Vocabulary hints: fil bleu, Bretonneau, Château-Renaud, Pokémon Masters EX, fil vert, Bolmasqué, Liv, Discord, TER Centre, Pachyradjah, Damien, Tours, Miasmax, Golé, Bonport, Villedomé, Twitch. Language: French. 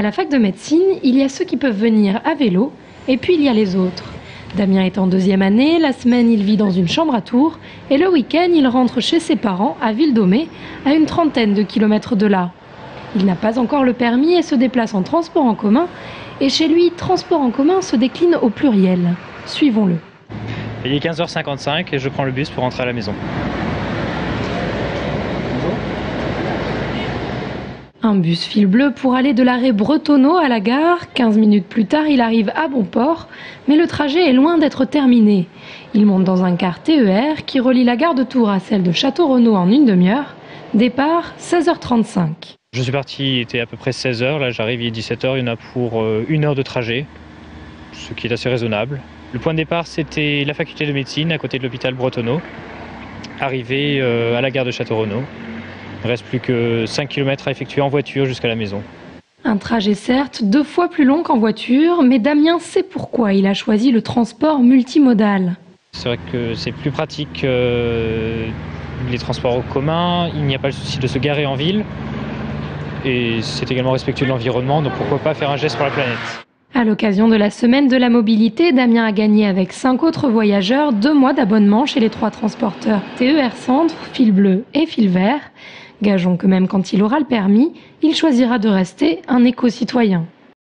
À la fac de médecine, il y a ceux qui peuvent venir à vélo et puis il y a les autres. Damien est en deuxième année, la semaine il vit dans une chambre à Tours et le week-end il rentre chez ses parents à Villedomé, à une 30aine de kilomètres de là. Il n'a pas encore le permis et se déplace en transport en commun. Et chez lui, transport en commun se décline au pluriel. Suivons-le. Il est 15h55 et je prends le bus pour rentrer à la maison. Un bus fil bleu pour aller de l'arrêt Bretonneau à la gare. 15 minutes plus tard, il arrive à Bonport, mais le trajet est loin d'être terminé. Il monte dans un car TER qui relie la gare de Tours à celle de Château-Renaud en une demi-heure. Départ 16h35. Je suis parti, il était à peu près 16h, là j'arrive, il est 17h, il y en a pour une heure de trajet, ce qui est assez raisonnable. Le point de départ, c'était la faculté de médecine, à côté de l'hôpital Bretonneau, arrivé à la gare de Château-Renaud. Il ne reste plus que 5 km à effectuer en voiture jusqu'à la maison. Un trajet certes 2 fois plus long qu'en voiture, mais Damien sait pourquoi il a choisi le transport multimodal. C'est vrai que c'est plus pratique les transports en commun, il n'y a pas le souci de se garer en ville. Et c'est également respectueux de l'environnement, donc pourquoi pas faire un geste pour la planète. À l'occasion de la semaine de la mobilité, Damien a gagné avec 5 autres voyageurs 2 mois d'abonnement chez les 3 transporteurs TER Centre, fil bleu et fil vert. Gageons que même quand il aura le permis, il choisira de rester un éco-citoyen.